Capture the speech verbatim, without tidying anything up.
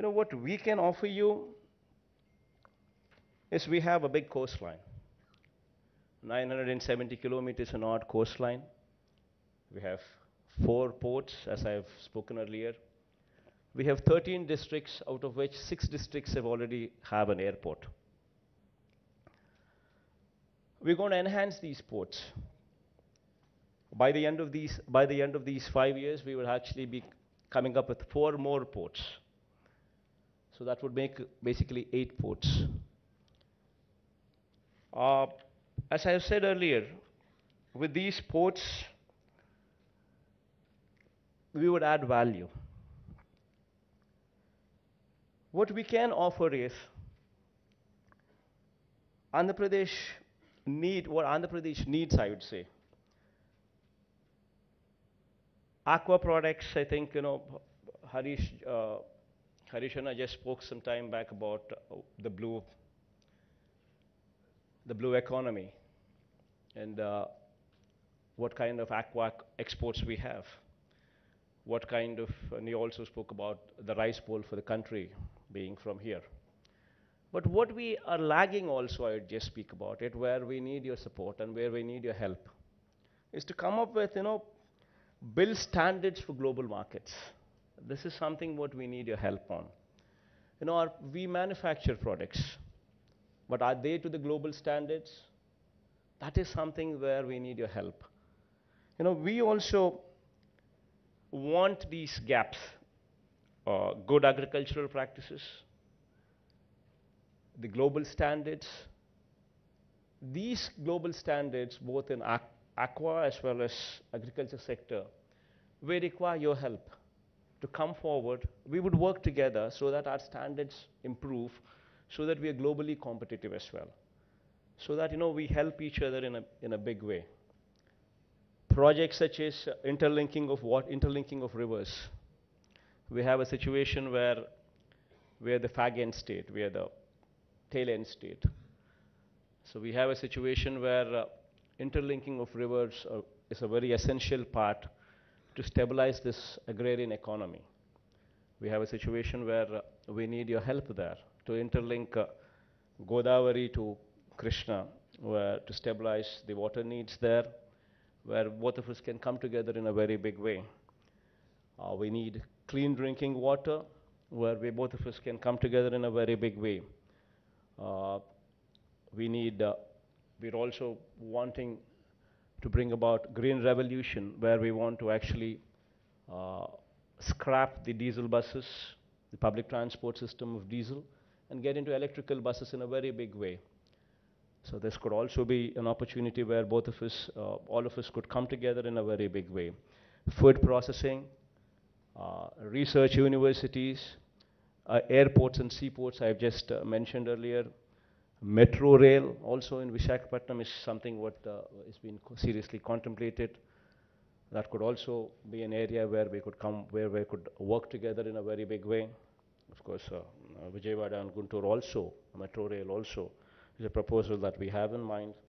You know, what we can offer you is we have a big coastline, nine hundred seventy kilometers an odd coastline. We have four ports, as I've spoken earlier. We have thirteen districts, out of which six districts have already have an airport. We're going to enhance these ports. By the end of these, by the end of these five years, we will actually be coming up with four more ports. So that would make basically eight ports. Uh, as I have said earlier, with these ports, we would add value. What we can offer is Andhra Pradesh need, what Andhra Pradesh needs, I would say. Aqua products, I think, you know, Harish, uh, Harishana just spoke some time back about uh, the blue, the blue economy, and uh, what kind of aqua exports we have. What kind of, and he also spoke about the rice bowl for the country being from here. But what we are lagging also, I would just speak about it, where we need your support and where we need your help, is to come up with, you know, build standards for global markets. This is something what we need your help on. You know, our, we manufacture products, but are they to the global standards? That is something where we need your help. You know, we also want these gaps, uh, good agricultural practices, the global standards. These global standards, both in aqua as well as agriculture sector, we require your help to come forward. We would work together so that our standards improve, so that we are globally competitive as well, so that, you know, we help each other in a, in a big way. Projects such as interlinking of what interlinking of rivers. We have a situation where we are the fag end state, we are the tail end state. So we have a situation where uh, interlinking of rivers uh, is a very essential part to stabilize this agrarian economy. We have a situation where uh, we need your help there to interlink uh, Godavari to Krishna, where to stabilize the water needs there, where both of us can come together in a very big way. Uh, we need clean drinking water, where we both of us can come together in a very big way. Uh, we need, uh, we're also wanting to bring about green revolution, where we want to actually uh, scrap the diesel buses, the public transport system of diesel, and get into electrical buses in a very big way. So this could also be an opportunity where both of us, uh, all of us could come together in a very big way. Food processing, uh, research universities, uh, airports and seaports I've just uh, mentioned earlier. Metro rail also in Visakhapatnam is something what uh, is being co seriously contemplated. That could also be an area where we could come, where we could work together in a very big way. Of course, uh, Vijayawada and Guntur also, metro rail also, is a proposal that we have in mind.